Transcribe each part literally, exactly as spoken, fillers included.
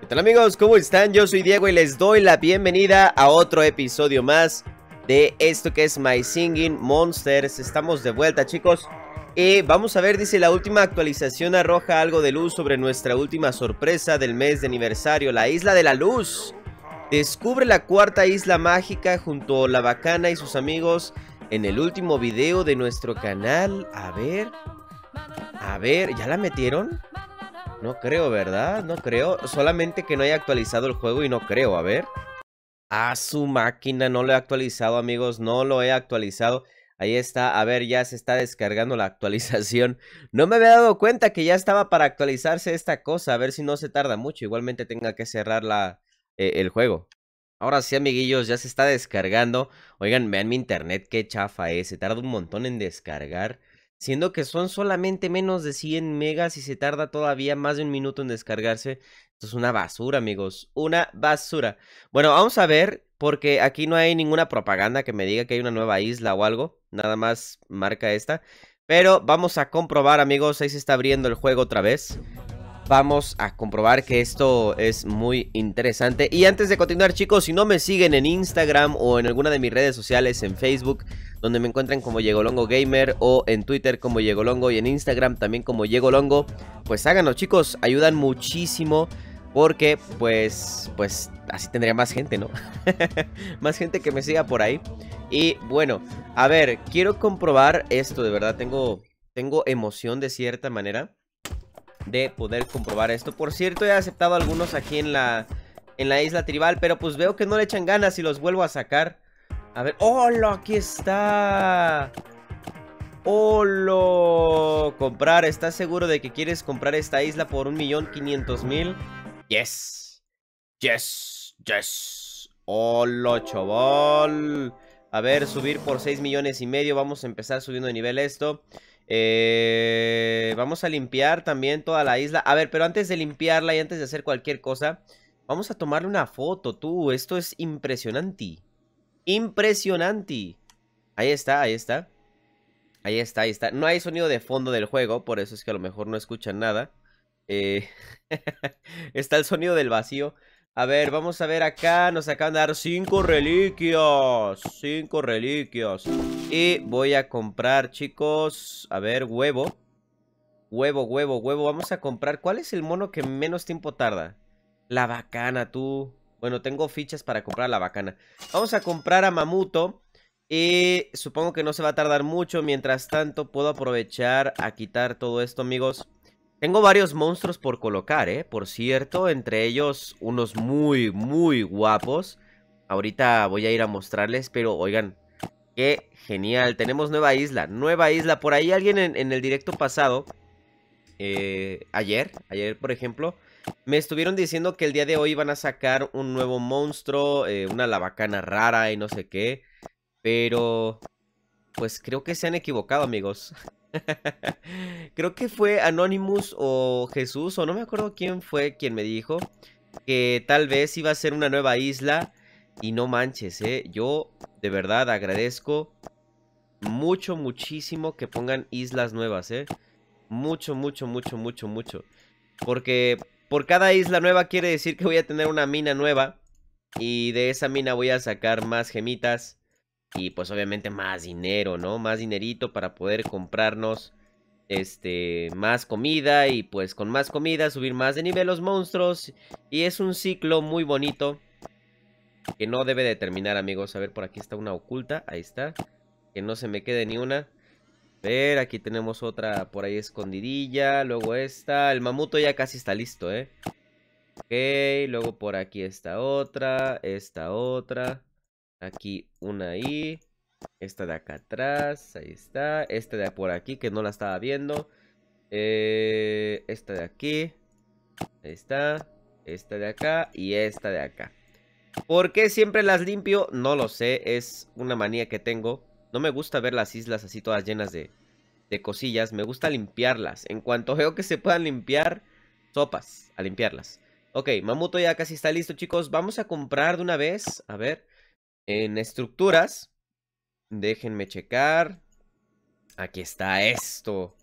¿Qué tal, amigos? ¿Cómo están? Yo soy Diego y les doy la bienvenida a otro episodio más de esto que es My Singing Monsters. Estamos de vuelta, chicos. Eh, vamos a ver, dice, la última actualización arroja algo de luz sobre nuestra última sorpresa del mes de aniversario, la Isla de la Luz. Descubre la cuarta isla mágica junto a la bacana y sus amigos en el último video de nuestro canal. A ver, a ver, ¿ya la metieron? No creo, ¿verdad? No creo, solamente que no haya actualizado el juego y no creo, a ver. A su máquina, no lo he actualizado, amigos, no lo he actualizado. Ahí está, a ver, ya se está descargando la actualización. No me había dado cuenta que ya estaba para actualizarse esta cosa. A ver si no se tarda mucho, igualmente tenga que cerrar la, eh, el juego. Ahora sí, amiguillos, ya se está descargando. Oigan, vean mi internet, qué chafa es. Se tarda un montón en descargar, siendo que son solamente menos de cien megas y se tarda todavía más de un minuto en descargarse. Esto es una basura, amigos, una basura. Bueno, vamos a ver, porque aquí no hay ninguna propaganda que me diga que hay una nueva isla o algo. Nada más marca esta. Pero vamos a comprobar, amigos. Ahí se está abriendo el juego otra vez. Vamos a comprobar que esto es muy interesante. Y antes de continuar, chicos, si no me siguen en Instagram o en alguna de mis redes sociales, en Facebook, donde me encuentran como Yegolongo Gamer, o en Twitter como Yegolongo, y en Instagram también como Yegolongo, pues háganlo, chicos. Ayudan muchísimo. Porque, pues, pues, así tendría más gente, ¿no? Más gente que me siga por ahí. Y, bueno, a ver, quiero comprobar esto, de verdad. Tengo, tengo emoción, de cierta manera, de poder comprobar esto. Por cierto, he aceptado algunos aquí en la, en la isla tribal, pero pues veo que no le echan ganas y los vuelvo a sacar. A ver, ¡hola! ¡Aquí está! ¡Hola! Comprar, ¿estás seguro de que quieres comprar esta isla por un millón quinientos mil? Yes, yes, yes. Hola, chaval. A ver, subir por seis millones y medio. Vamos a empezar subiendo de nivel esto. eh, Vamos a limpiar también toda la isla. A ver, pero antes de limpiarla y antes de hacer cualquier cosa, vamos a tomarle una foto, tú. Esto es impresionante. Impresionante. Ahí está, ahí está. Ahí está, ahí está. No hay sonido de fondo del juego, por eso es que a lo mejor no escuchan nada. Eh, está el sonido del vacío. A ver, vamos a ver acá. Nos acaban de dar cinco reliquias. cinco reliquias. Y voy a comprar, chicos. A ver, huevo. Huevo, huevo, huevo. Vamos a comprar. ¿Cuál es el mono que menos tiempo tarda? La bacana, tú. Bueno, tengo fichas para comprar la bacana. Vamos a comprar a Mamuto. Y supongo que no se va a tardar mucho. Mientras tanto, puedo aprovechar a quitar todo esto, amigos. Tengo varios monstruos por colocar, eh, por cierto, entre ellos unos muy, muy guapos. Ahorita voy a ir a mostrarles, pero oigan, qué genial. Tenemos nueva isla, nueva isla. Por ahí alguien en, en el directo pasado, eh, ayer, ayer por ejemplo, me estuvieron diciendo que el día de hoy van a sacar un nuevo monstruo, eh, una lavacana rara y no sé qué. Pero, pues creo que se han equivocado, amigos. Creo que fue Anonymous o Jesús, o no me acuerdo quién fue quien me dijo que tal vez iba a ser una nueva isla. Y no manches, eh, yo de verdad agradezco mucho, muchísimo que pongan islas nuevas, eh. Mucho, mucho, mucho, mucho, mucho. Porque por cada isla nueva quiere decir que voy a tener una mina nueva. Y de esa mina voy a sacar más gemitas. Y pues obviamente más dinero, ¿no? Más dinerito para poder comprarnos este más comida. Y pues con más comida subir más de nivel los monstruos. Y es un ciclo muy bonito que no debe de terminar, amigos. A ver, por aquí está una oculta. Ahí está. Que no se me quede ni una. A ver, aquí tenemos otra por ahí escondidilla. Luego esta. El mamuto ya casi está listo, ¿eh? Ok, luego por aquí está otra. Esta otra. Aquí una ahí. Esta de acá atrás. Ahí está. Esta de por aquí que no la estaba viendo. Eh, esta de aquí. Ahí está. Esta de acá. Y esta de acá. ¿Por qué siempre las limpio? No lo sé. Es una manía que tengo. No me gusta ver las islas así todas llenas de, de cosillas. Me gusta limpiarlas. En cuanto veo que se puedan limpiar, sopas a limpiarlas. Ok, Mamuto ya casi está listo, chicos. Vamos a comprar de una vez. A ver. En estructuras, déjenme checar. Aquí está esto.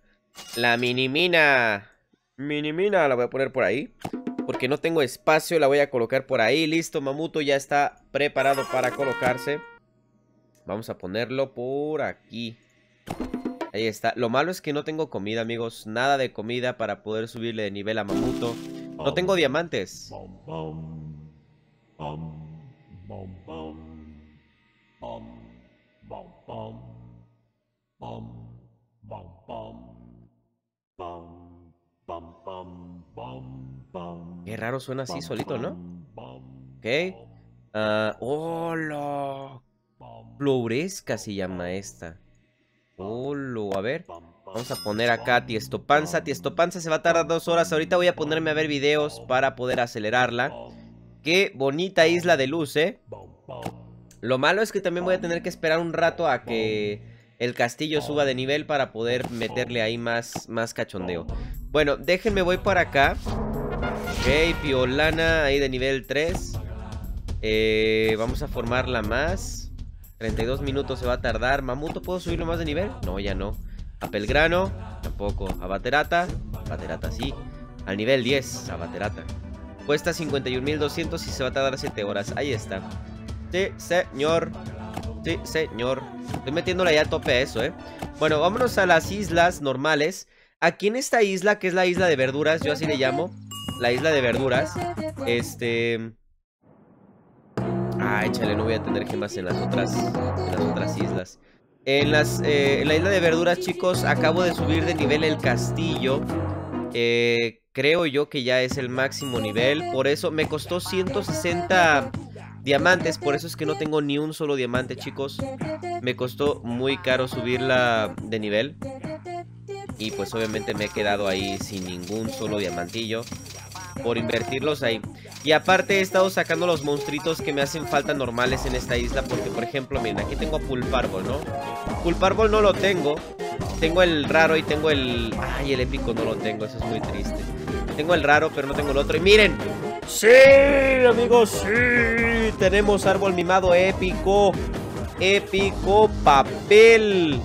La minimina. Minimina la voy a poner por ahí, porque no tengo espacio, la voy a colocar por ahí. Listo, Mamuto ya está preparado para colocarse. Vamos a ponerlo por aquí. Ahí está. Lo malo es que no tengo comida, amigos. Nada de comida para poder subirle de nivel a Mamuto. No tengo diamantes. Qué raro suena así solito, ¿no? Ok. Uh, ¡Hola! Floresca se llama esta. Hola, a ver. Vamos a poner acá Tiesto Panza. Tiesto Panza se va a tardar dos horas. Ahorita voy a ponerme a ver videos para poder acelerarla. Qué bonita isla de luz, ¿eh? Lo malo es que también voy a tener que esperar un rato a que el castillo suba de nivel para poder meterle ahí más, más cachondeo. Bueno, déjenme, voy para acá. Ok, Piolana ahí de nivel tres. Eh, vamos a formarla más. treinta y dos minutos se va a tardar. Mamuto, ¿puedo subirlo más de nivel? No, ya no. A Pelgrano, tampoco. A Baterata, Baterata sí. Al nivel diez, a Baterata. Cuesta cincuenta y un mil doscientos y se va a tardar siete horas. Ahí está. Sí, señor. Sí, señor. Estoy metiéndola ya a tope a eso, eh. Bueno, vámonos a las islas normales. Aquí en esta isla, que es la isla de verduras, yo así le llamo. La isla de verduras. Este... Ah, échale, no voy a tener gemas en las otras, en las otras islas. En, las, eh, en la isla de verduras, chicos, acabo de subir de nivel el castillo. Eh, creo yo que ya es el máximo nivel. Por eso me costó ciento sesenta diamantes. Por eso es que no tengo ni un solo diamante, chicos. Me costó muy caro subirla de nivel. Y pues obviamente me he quedado ahí sin ningún solo diamantillo. Por invertirlos ahí. Y aparte he estado sacando los monstruitos que me hacen falta normales en esta isla. Porque por ejemplo, miren, aquí tengo a Pulpárbol, ¿no? Pulpárbol no lo tengo. Tengo el raro y tengo el... Ay, el épico no lo tengo, eso es muy triste. Tengo el raro, pero no tengo el otro. Y miren, sí, amigos, sí. Tenemos árbol mimado épico. Épico papel.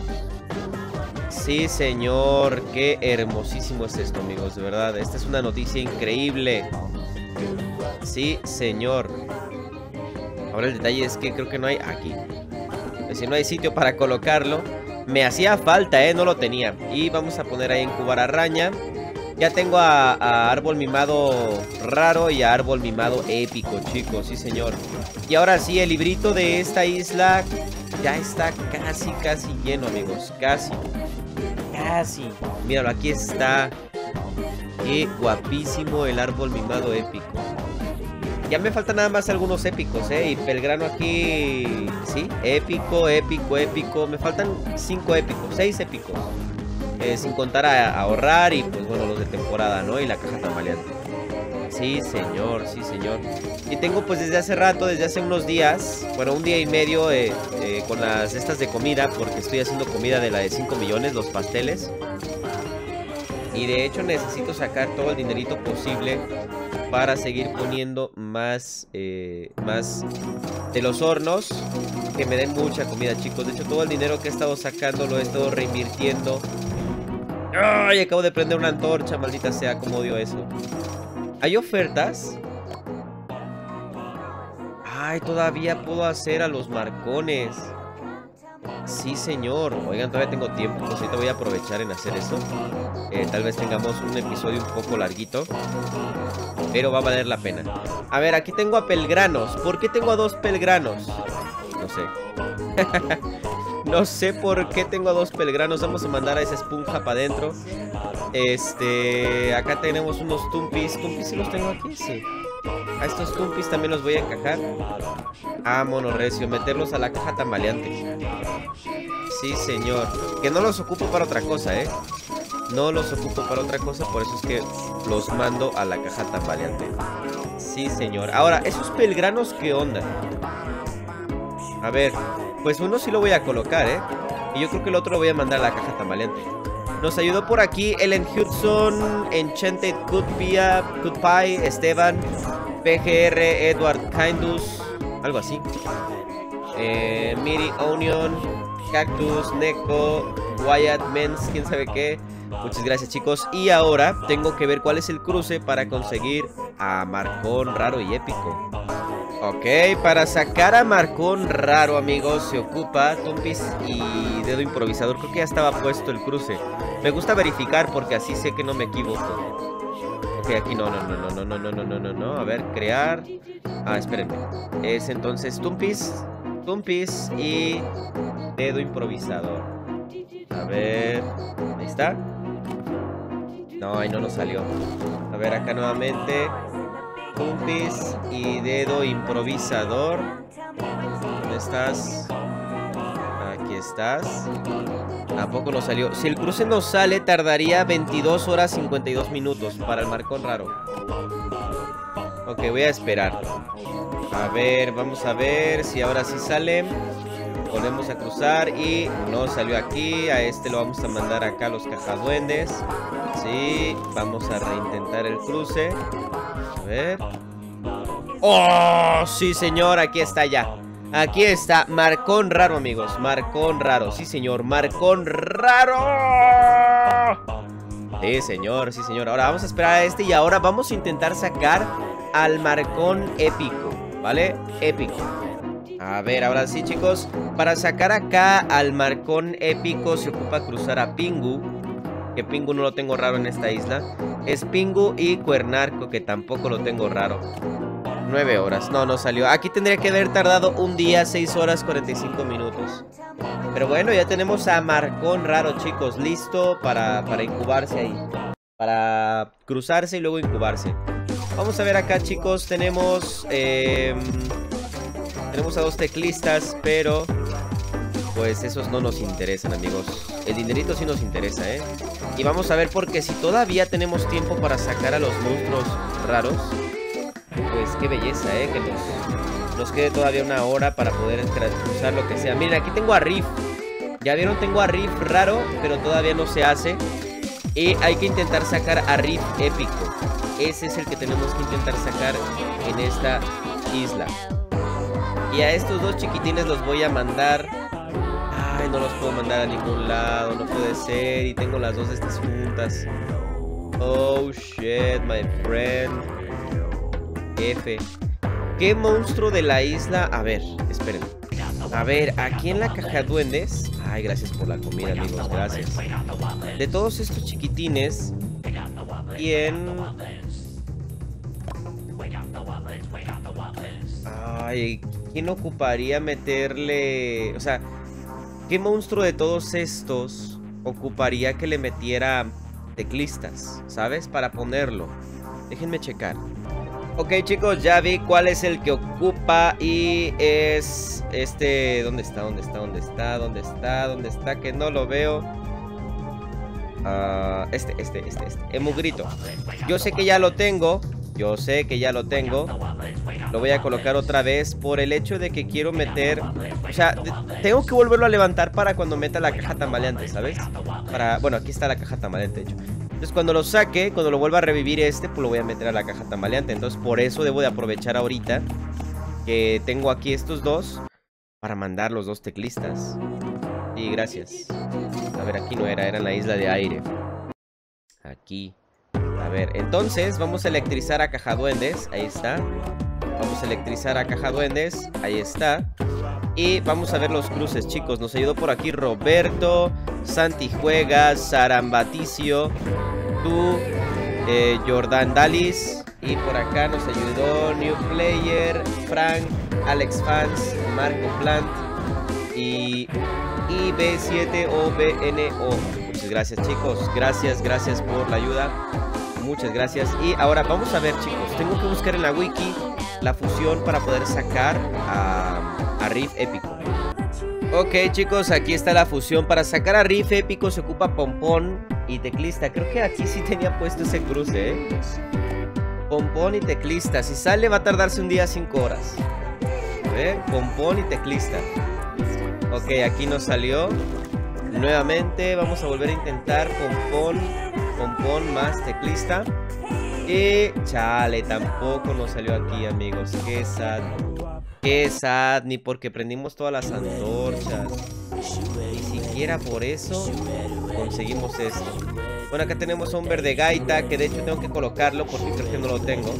Sí, señor, qué hermosísimo es esto, amigos, de verdad, esta es una noticia increíble. Sí, señor. Ahora el detalle es que creo que no hay aquí. Pues si no hay sitio para colocarlo. Me hacía falta, eh, no lo tenía. Y vamos a poner ahí en Cubar Araña. Ya tengo a, a árbol mimado raro y a árbol mimado épico, chicos, sí señor. Y ahora sí, el librito de esta isla ya está casi, casi lleno, amigos. Casi, casi. Míralo, aquí está. Qué guapísimo el árbol mimado épico. Ya me faltan nada más algunos épicos, eh. Y Pelgrano aquí, sí, épico, épico, épico. Me faltan cinco épicos, seis épicos. Eh, sin contar a, a ahorrar y pues bueno, los de temporada, ¿no? Y la caja tambaleante. Sí, señor, sí, señor. Y tengo pues desde hace rato, desde hace unos días, bueno, un día y medio eh, eh, con las estas de comida, porque estoy haciendo comida de la de cinco millones, los pasteles. Y de hecho necesito sacar todo el dinerito posible para seguir poniendo más, eh, más de los hornos que me den mucha comida, chicos. De hecho todo el dinero que he estado sacando lo he estado reinvirtiendo. ¡Ay! Acabo de prender una antorcha, maldita sea, cómo odio eso. ¿Hay ofertas? ¡Ay! Todavía puedo hacer a los marcones. Sí, señor. Oigan, todavía tengo tiempo, pues ahorita voy a aprovechar en hacer eso. eh, Tal vez tengamos un episodio un poco larguito, pero va a valer la pena. A ver, aquí tengo a Pelgranos. ¿Por qué tengo a dos Pelgranos? No sé. No sé por qué tengo a dos Pelgranos. Vamos a mandar a esa esponja para adentro. Este... Acá tenemos unos Tumpis. ¿Tumpis sí los tengo aquí? Sí. A estos Tumpis también los voy a encajar. Ah, monorrecio. Meterlos a la caja tambaleante. Sí, señor. Que no los ocupo para otra cosa, ¿eh? No los ocupo para otra cosa. Por eso es que los mando a la caja tambaleante. Sí, señor. Ahora, ¿esos Pelgranos qué onda? A ver... Pues uno sí lo voy a colocar, ¿eh? Y yo creo que el otro lo voy a mandar a la caja tambaleante. Nos ayudó por aquí Ellen Hudson, Enchanted Goodpie, Goodpie, Esteban, P G R, Edward Kindus, algo así. Eh, Miri Onion, Cactus, Nejo, Wyatt, Mens, quién sabe qué. Muchas gracias, chicos. Y ahora tengo que ver cuál es el cruce para conseguir a Marcón Raro y Épico. Ok, para sacar a Marcón Raro, amigos, se ocupa Tumpis y Dedo Improvisador. Creo que ya estaba puesto el cruce. Me gusta verificar porque así sé que no me equivoco. Ok, aquí no, no, no, no, no, no, no, no, no, no. A ver, crear. Ah, espérenme. Es entonces Tumpis, Tumpis y Dedo Improvisador. A ver, ahí está. No, ahí no nos salió. A ver, acá nuevamente Tumpis y Dedo Improvisador. ¿Dónde estás? Aquí estás. Tampoco nos salió. Si el cruce nos sale, tardaría veintidós horas cincuenta y dos minutos para el Marcón Raro. Ok, voy a esperar. A ver, vamos a ver si ahora sí sale. Volvemos a cruzar y no salió aquí. A este lo vamos a mandar acá a los cajaduendes. Sí, vamos a reintentar el cruce. A ver. ¡Oh! Sí, señor, aquí está ya. Aquí está, Marcón Raro, amigos. Marcón Raro, sí señor, Marcón Raro. Sí señor, sí señor. Ahora vamos a esperar a este y ahora vamos a intentar sacar al Marcón Épico, ¿vale? Épico. A ver, ahora sí, chicos. Para sacar acá al Marcón Épico se ocupa cruzar a Pingu. Que Pingu no lo tengo raro en esta isla. Es Pingu y Cuernarco, que tampoco lo tengo raro. Nueve horas, no, no salió. Aquí tendría que haber tardado un día, seis horas cuarenta y cinco minutos. Pero bueno, ya tenemos a Marcón Raro, chicos. Listo para, para incubarse ahí. Para cruzarse y luego incubarse. Vamos a ver acá, chicos. Tenemos eh, Tenemos a dos teclistas, pero pues esos no nos interesan, amigos. El dinerito sí nos interesa, eh y vamos a ver, porque si todavía tenemos tiempo para sacar a los monstruos raros, pues qué belleza, eh, que nos, nos quede todavía una hora para poder cruzar lo que sea. Miren, aquí tengo a Riff. Ya vieron, tengo a Riff raro, pero todavía no se hace. Y hay que intentar sacar a Riff épico. Ese es el que tenemos que intentar sacar en esta isla. Y a estos dos chiquitines los voy a mandar. Ay, no los puedo mandar a ningún lado, no puede ser. Y tengo las dos de estas juntas. Oh, shit, my friend. F. ¿Qué monstruo de la isla? A ver, esperen. A ver, aquí en la caja duendes. Ay, gracias por la comida, amigos, gracias. De todos estos chiquitines, ¿quién? Ay, ¿quién ocuparía meterle? O sea, ¿qué monstruo de todos estos ocuparía que le metiera teclistas? ¿Sabes? Para ponerlo. Déjenme checar. Ok, chicos, ya vi cuál es el que ocupa y es este... ¿Dónde está? ¿Dónde está? ¿Dónde está? ¿Dónde está? ¿Dónde está? Que no lo veo. Uh, este, este, este, este. Emugrito. Yo sé que ya lo tengo. Yo sé que ya lo tengo. Lo voy a colocar otra vez por el hecho de que quiero meter... O sea, tengo que volverlo a levantar para cuando meta la caja tambaleante, ¿sabes? Para... Bueno, aquí está la caja tambaleante, de hecho. Entonces cuando lo saque, cuando lo vuelva a revivir este, pues lo voy a meter a la caja tambaleante. Entonces por eso debo de aprovechar ahorita que tengo aquí estos dos para mandar los dos teclistas. Y gracias. A ver, aquí no era, era en la isla de aire. Aquí. A ver, entonces vamos a electrizar a caja duendes. Ahí está. Vamos a electrizar a caja duendes. Ahí está. Y vamos a ver los cruces, chicos. Nos ayudó por aquí Roberto, Santi Juegas, Sarambaticio, tú, eh, Jordan Dalis. Y por acá nos ayudó New Player, Frank, Alex Fans, Marco Plant y I B siete O B N O. Muchas gracias, chicos. Gracias, gracias por la ayuda. Muchas gracias. Y ahora vamos a ver, chicos. Tengo que buscar en la wiki la fusión para poder sacar a... a Riff épico. Ok, chicos, aquí está la fusión. Para sacar a Riff épico se ocupa Pompón y Teclista. Creo que aquí sí tenía puesto ese cruce, ¿eh? Pompón y Teclista. Si sale va a tardarse un día cinco horas. A ver, Pompón y Teclista. Ok, aquí no salió. Nuevamente vamos a volver a intentar Pompón, Pompón más Teclista. Y chale, tampoco nos salió aquí, amigos. Qué sad. Qué sad, ni porque prendimos todas las antorchas. siquiera por eso conseguimos esto. Bueno, acá tenemos a un verde gaita, que de hecho tengo que colocarlo porque creo que no lo tengo.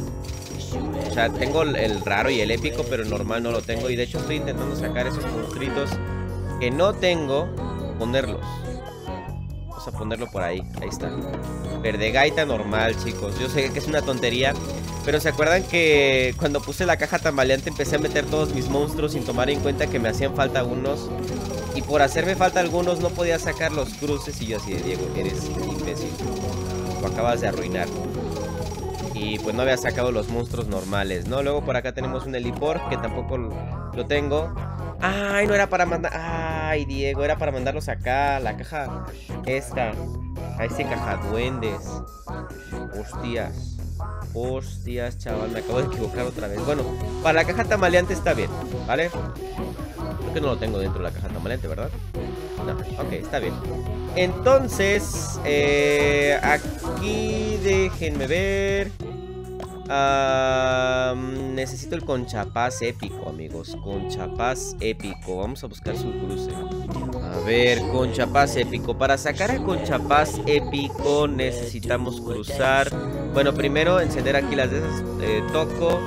O sea, tengo el raro y el épico, pero el normal no lo tengo. Y de hecho estoy intentando sacar esos monstruitos que no tengo, ponerlos. Vamos a ponerlo por ahí, ahí está. Verde gaita normal, chicos. Yo sé que es una tontería, pero ¿se acuerdan que cuando puse la caja tambaleante empecé a meter todos mis monstruos sin tomar en cuenta que me hacían falta algunos? Y por hacerme falta algunos no podía sacar los cruces. Y yo así de, Diego, eres imbécil, lo acabas de arruinar. Y pues no había sacado los monstruos normales, ¿no? Luego por acá tenemos un heliport que tampoco lo tengo. ¡Ay, no era para mandar! ¡Ay, Diego! Era para mandarlos acá, la caja esta. Ahí sí, caja duendes. Hostias. Hostias, chaval, me acabo de equivocar otra vez. Bueno, para la caja tambaleante está bien, ¿vale? Creo que no lo tengo dentro de la caja tambaleante, ¿verdad? No, ok, está bien. Entonces, eh, aquí déjenme ver. Uh, necesito el conchapaz épico, amigos. Conchapaz épico. Vamos a buscar su cruce. A ver, conchapaz épico. Para sacar el conchapaz épico necesitamos cruzar. Bueno, primero encender aquí las de eh, Toco,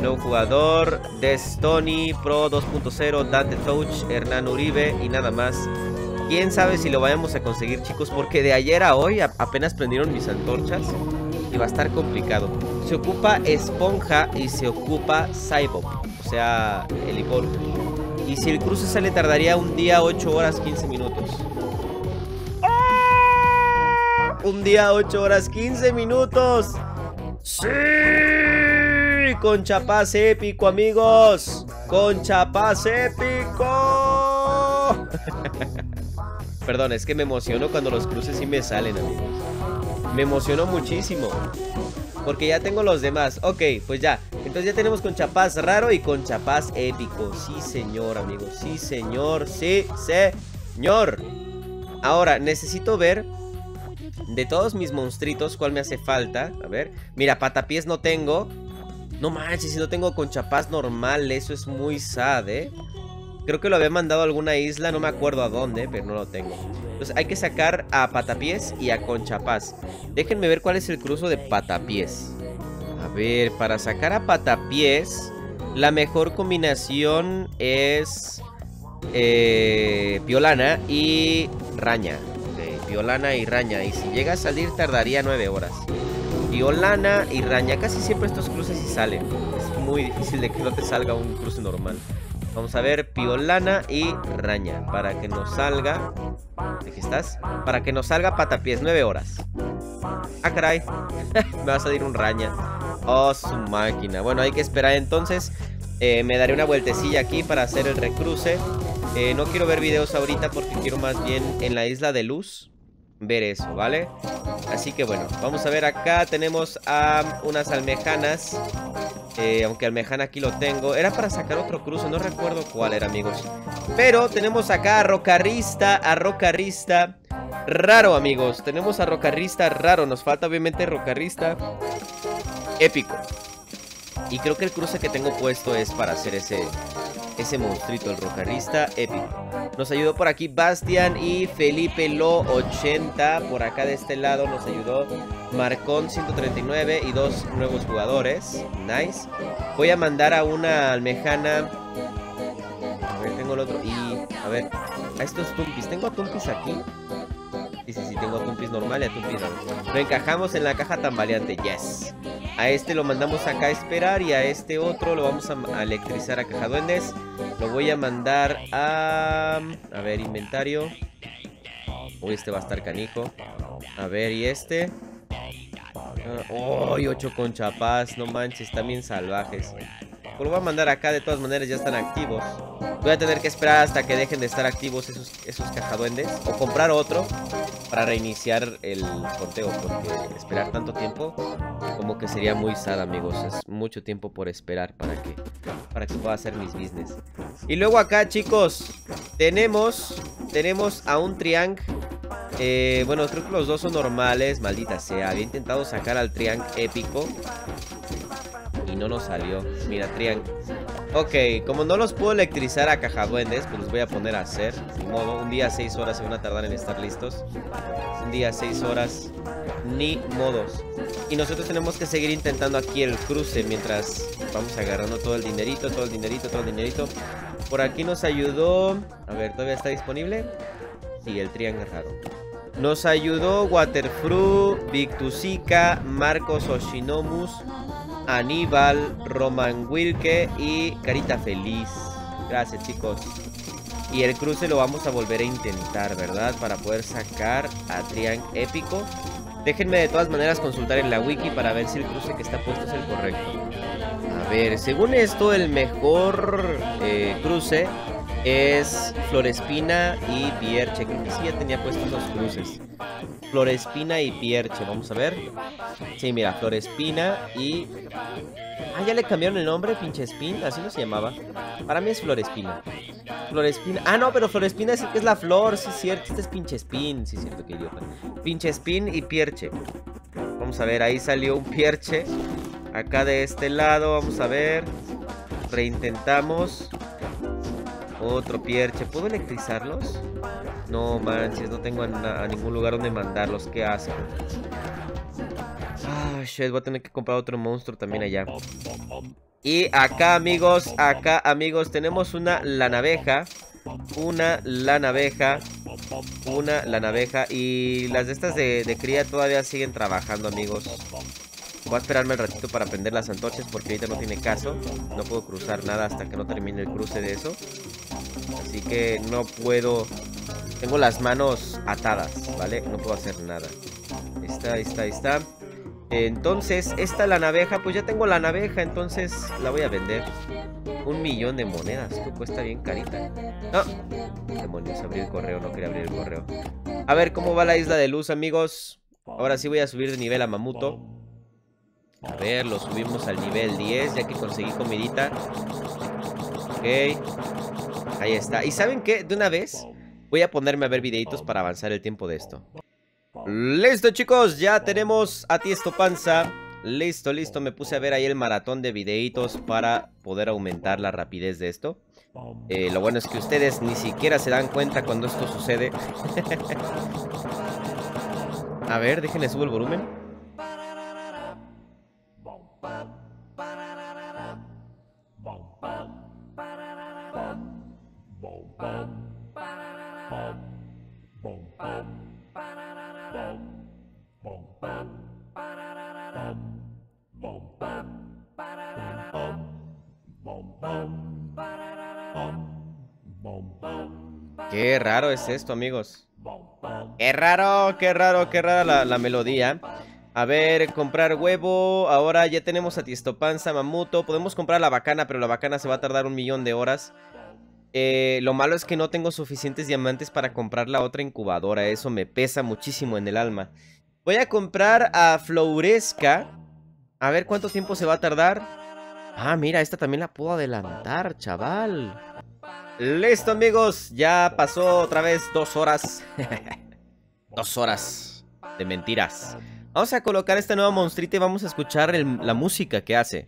nuevo jugador, Destony, Pro dos punto cero, Dante Touch, Hernán Uribe y nada más. Quién sabe si lo vayamos a conseguir, chicos, porque de ayer a hoy a apenas prendieron mis antorchas. Y va a estar complicado. Se ocupa esponja y se ocupa cyborg, o sea, heliport. Y si el cruce sale tardaría un día, ocho horas, quince minutos. ¡Oh! Un día, ocho horas, quince minutos. ¡Sí! Conchapaz épico, amigos. Conchapaz épico. Perdón, es que me emociono cuando los cruces sí me salen, amigos. Me emocionó muchísimo porque ya tengo los demás. Ok, pues ya. Entonces ya tenemos conchapaz raro y conchapaz épico. Sí, señor, amigos. Sí, señor. Sí, señor. Ahora, necesito ver de todos mis monstruitos cuál me hace falta. A ver. Mira, patapiés no tengo. No manches, si no tengo conchapaz normal. Eso es muy sad, ¿eh? Creo que lo había mandado a alguna isla, no me acuerdo a dónde, pero no lo tengo. Entonces hay que sacar a patapiés y a conchapaz. Déjenme ver cuál es el cruce de patapiés. A ver, para sacar a patapiés, la mejor combinación es eh, Piolana y Raña. Okay, Piolana y Raña. Y si llega a salir tardaría nueve horas. Piolana y Raña. Casi siempre estos cruces sí salen. Es muy difícil de que no te salga un cruce normal. Vamos a ver, Piolana y Raña. Para que nos salga. Aquí estás. Para que nos salga patapiés, nueve horas. Ah, caray. Me va a salir un Raña. Oh, su máquina. Bueno, hay que esperar entonces. eh, Me daré una vueltecilla aquí para hacer el recruce. eh, No quiero ver videos ahorita porque quiero más bien en la Isla de Luz ver eso, ¿vale? Así que bueno, vamos a ver acá. Tenemos a um, unas almejanas. Eh, aunque almejana aquí lo tengo. Era para sacar otro cruce, no recuerdo cuál era, amigos. Pero tenemos acá a rocarrista, a rocarrista raro, amigos. Tenemos a rocarrista raro. Nos falta obviamente rocarrista épico. Y creo que el cruce que tengo puesto es para hacer ese, ese monstruito, el rocarrista épico. Nos ayudó por aquí Bastian y Felipe Lo ochenta. Por acá de este lado nos ayudó Marcón ciento treinta y nueve y dos nuevos jugadores. Nice. Voy a mandar a una almejana. A ver, tengo el otro. Y a ver, a estos tumpis. Tengo a tumpis aquí. Sí, sí, sí, tengo a Tumpis normal y a Tumpis normal. Lo encajamos en la caja tambaleante, yes. A este lo mandamos acá a esperar y a este otro lo vamos a electrizar a caja duendes. Lo voy a mandar a... A ver, inventario. Uy, este va a estar canijo. A ver, y este... Uy, ocho conchapaz, no manches, están bien salvajes. Lo voy a mandar acá, de todas maneras ya están activos. Voy a tener que esperar hasta que dejen de estar activos esos, esos cajaduendes. O comprar otro para reiniciar el conteo. Porque esperar tanto tiempo como que sería muy sad, amigos. Es mucho tiempo por esperar para que, para que pueda hacer mis business. Y luego acá, chicos, tenemos, tenemos a un Triang. Eh, bueno, creo que los dos son normales. Maldita sea, había intentado sacar al Triang épico y no nos salió. Mira, Triang Ok, como no los puedo electrizar a cajaduendes, pues los voy a poner a hacer. Ni modo, un día seis horas se van a tardar en estar listos. Un día seis horas. Ni modos. Y nosotros tenemos que seguir intentando aquí el cruce mientras vamos agarrando todo el dinerito, todo el dinerito, todo el dinerito. Por aquí nos ayudó... A ver, ¿todavía está disponible? Sí, el triángulo raro. Nos ayudó Waterfruit, Victusica, Marcos Oshinomus, Aníbal, Roman Wilke y Carita Feliz. Gracias, chicos. Y el cruce lo vamos a volver a intentar, ¿verdad? Para poder sacar a Triang Épico. Déjenme de todas maneras consultar en la wiki para ver si el cruce que está puesto es el correcto. A ver, según esto el mejor eh, cruce es Florespina y Pierche. Creo que sí ya tenía puestos los cruces. Florespina y Pierche, vamos a ver. Sí, mira, Florespina y... Ah, ya le cambiaron el nombre, pinche Spin, así no se llamaba. Para mí es Florespina. Florespina, ah no, pero Florespina es, es la flor, sí es cierto, este es pinche Spin, sí es cierto, que idiota. Pinche Spin y Pierche. Vamos a ver, ahí salió un Pierche. Acá de este lado, vamos a ver. Reintentamos. Otro Pierche, ¿puedo electrizarlos? No manches, no tengo a, a ningún lugar donde mandarlos, qué asco. Ah, shit, voy a tener que comprar otro monstruo también allá. Y acá, amigos, acá, amigos, tenemos una lanaveja. Una lanaveja. Una lanaveja. Y las de estas de, de cría todavía siguen trabajando, amigos. Voy a esperarme el ratito para prender las antorchas porque ahorita no tiene caso. No puedo cruzar nada hasta que no termine el cruce de eso. Así que no puedo... Tengo las manos atadas, ¿vale? No puedo hacer nada. Ahí está, ahí está, ahí está. Entonces, esta lanaveja, pues ya tengo lanaveja, entonces la voy a vender. Un millón de monedas, esto cuesta bien carita. No, demonios, abrí el correo, no quería abrir el correo. A ver cómo va la Isla de Luz, amigos. Ahora sí voy a subir de nivel a Mamuto. A ver, lo subimos al nivel diez, ya que conseguí comidita. Ok, ahí está. ¿Y saben qué? De una vez voy a ponerme a ver videitos para avanzar el tiempo de esto. Listo, chicos, ya tenemos a Tiesto Panza. Listo, listo, me puse a ver ahí el maratón de videitos para poder aumentar la rapidez de esto. eh, Lo bueno es que ustedes ni siquiera se dan cuenta cuando esto sucede. A ver, déjenme subir el volumen. Qué raro es esto, amigos. Qué raro, qué raro, qué rara la, la melodía. A ver, comprar huevo. Ahora ya tenemos a Tiesto Panza, Mamuto. Podemos comprar la bacana, pero la bacana se va a tardar un millón de horas. Eh, lo malo es que no tengo suficientes diamantes para comprar la otra incubadora. Eso me pesa muchísimo en el alma. Voy a comprar a Floresca. A ver cuánto tiempo se va a tardar. Ah, mira, esta también la puedo adelantar, chaval. Listo, amigos, ya pasó otra vez dos horas. Dos horas de mentiras. Vamos a colocar esta nueva monstrita y vamos a escuchar el, la música que hace.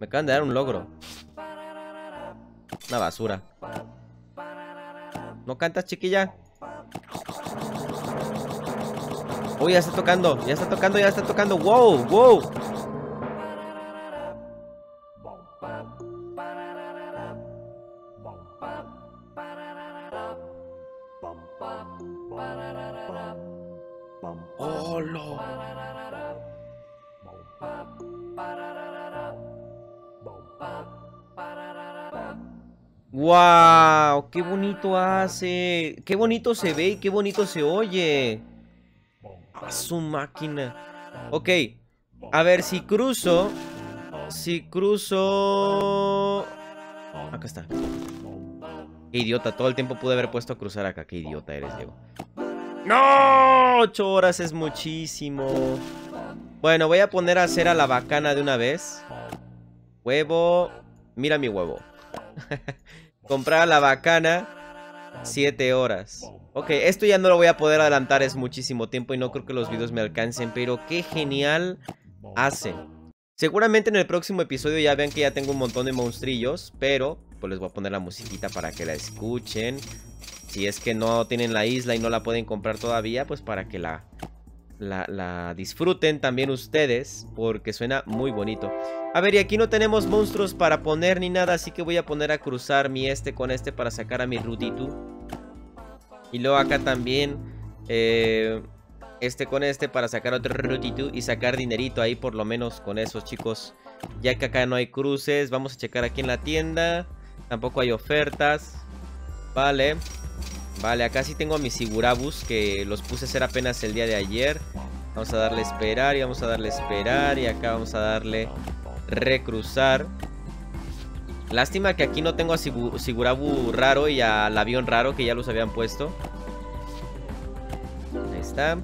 Me acaban de dar un logro. Una basura. ¿No cantas, chiquilla? Uy, oh, ya está tocando, ya está tocando, ya está tocando. Wow, wow. ¡Wow! ¡Qué bonito hace! ¡Qué bonito se ve y qué bonito se oye! ¡A su máquina! Ok, a ver si cruzo. Si cruzo... Acá está. ¡Qué idiota! Todo el tiempo pude haber puesto a cruzar acá. ¡Qué idiota eres, Diego! ¡No! Ocho horas es muchísimo. Bueno, voy a poner a hacer a la bacana de una vez. Huevo. Mira mi huevo. Comprar a la bacana. Siete horas. Ok, esto ya no lo voy a poder adelantar. Es muchísimo tiempo y no creo que los videos me alcancen. Pero qué genial hace. Seguramente en el próximo episodio ya vean que ya tengo un montón de monstrillos, pero pues les voy a poner la musiquita para que la escuchen. Si es que no tienen la isla y no la pueden comprar todavía, pues para que la, la, la disfruten también ustedes, porque suena muy bonito. A ver, y aquí no tenemos monstruos para poner ni nada, así que voy a poner a cruzar mi este con este para sacar a mi Rutitu. Y luego acá también eh, este con este para sacar otro Rutitu y sacar dinerito ahí por lo menos con esos, chicos. Ya que acá no hay cruces, vamos a checar aquí en la tienda. Tampoco hay ofertas. Vale, vale, acá sí tengo a mis Sigurabus que los puse a hacer apenas el día de ayer. Vamos a darle a esperar y vamos a darle a esperar y acá vamos a darle... recruzar. Lástima que aquí no tengo a Sigurabu raro y al avión raro que ya los habían puesto. Ahí está.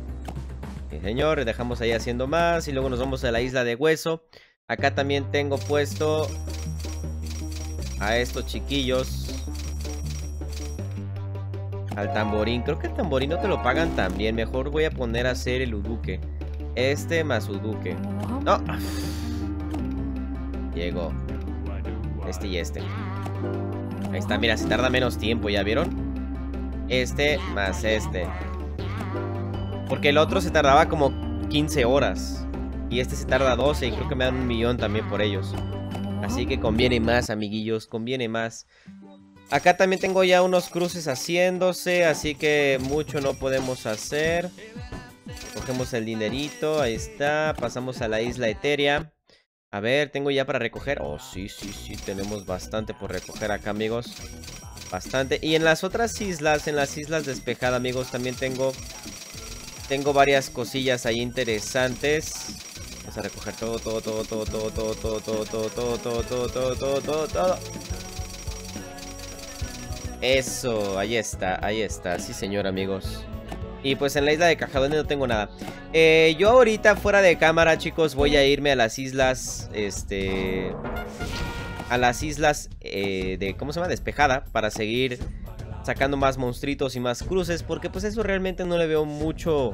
Sí, señor, dejamos ahí haciendo más y luego nos vamos a la isla de hueso. Acá también tengo puesto a estos chiquillos. Al tamborín. Creo que el tamborín no te lo pagan tan bien. Mejor voy a poner a hacer el uduque. Este más uduque. No. Llegó. Este y este. Ahí está, mira, se tarda menos tiempo, ¿ya vieron? Este más este. Porque el otro se tardaba como quince horas. Y este se tarda doce y creo que me dan un millón también por ellos. Así que conviene más, amiguillos, conviene más. Acá también tengo ya unos cruces haciéndose, así que mucho no podemos hacer. Cogemos el dinerito, ahí está. Pasamos a la isla etérea. A ver, tengo ya para recoger. Oh, sí, sí, sí, tenemos bastante por recoger acá, amigos. Bastante. Y en las otras islas, en las islas despejadas, amigos, también tengo Tengo varias cosillas ahí interesantes. Vamos a recoger todo, todo, todo, todo, todo, todo, todo, todo, todo, todo, todo, todo, todo, todo, todo. Eso, ahí está, ahí está. Sí, señor, amigos. Y pues en la isla de Cajadón no tengo nada. eh, Yo ahorita fuera de cámara, chicos, voy a irme a las islas Este... A las islas eh, de... ¿Cómo se llama? Despejada. Para seguir sacando más monstruitos y más cruces. Porque pues eso realmente no le veo mucho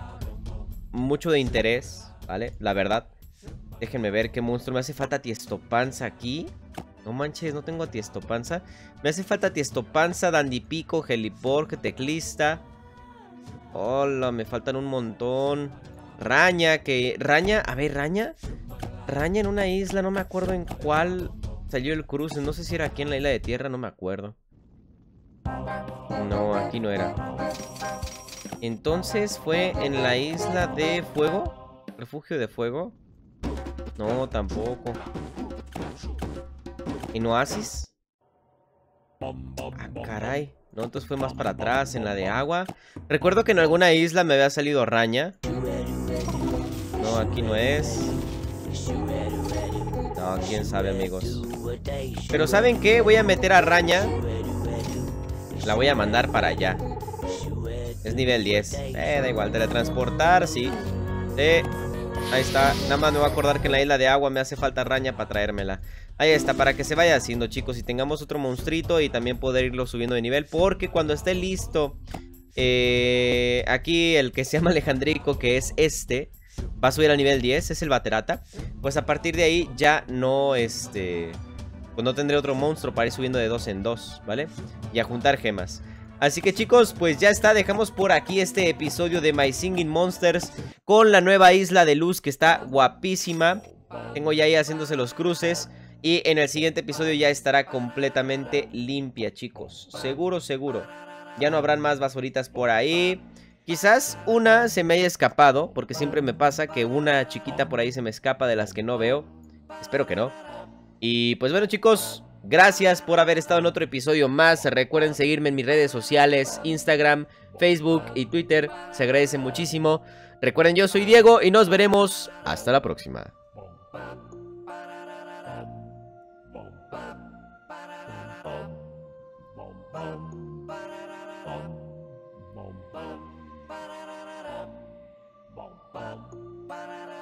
Mucho de interés, ¿vale? La verdad. Déjenme ver qué monstruo. Me hace falta Tiestopanza aquí. No manches, no tengo Tiestopanza. Me hace falta Tiestopanza, Dandipico, Gelipork, Teclista. Hola, me faltan un montón. Raña, que... Raña, a ver, Raña Raña en una isla, no me acuerdo en cuál salió el cruce, no sé si era aquí en la isla de tierra, no me acuerdo. No, aquí no era. Entonces fue en la isla de fuego. Refugio de fuego. No, tampoco. ¿En Oasis? Ah, caray. No, entonces fue más para atrás, en la de agua. Recuerdo que en alguna isla me había salido Raña. No, aquí no es. No, quién sabe, amigos. Pero ¿saben qué? Voy a meter a Raña. La voy a mandar para allá. Es nivel diez. Eh, da igual, teletransportar, sí. Eh, ahí está. Nada más me voy a acordar que en la isla de agua me hace falta Raña para traérmela. Ahí está, para que se vaya haciendo, chicos, y tengamos otro monstruito y también poder irlo subiendo de nivel. Porque cuando esté listo, eh, aquí el que se llama Alejandrico, que es este, va a subir a nivel diez, es el Baterata. Pues a partir de ahí ya no, este, pues no tendré otro monstruo para ir subiendo de dos en dos, ¿vale? Y a juntar gemas. Así que, chicos, pues ya está, dejamos por aquí este episodio de My Singing Monsters con la nueva isla de luz que está guapísima. Tengo ya ahí haciéndose los cruces. Y en el siguiente episodio ya estará completamente limpia, chicos. Seguro, seguro. Ya no habrán más basuritas por ahí. Quizás una se me haya escapado, porque siempre me pasa que una chiquita por ahí se me escapa de las que no veo. Espero que no. Y pues bueno, chicos, gracias por haber estado en otro episodio más. Recuerden seguirme en mis redes sociales, Instagram, Facebook y Twitter. Se agradece muchísimo. Recuerden, yo soy Diego y nos veremos hasta la próxima. Bum, bum, ba-da-da-bum, bum, bum, ba-da-da-bum, bum, bum, ba-da-da-bum.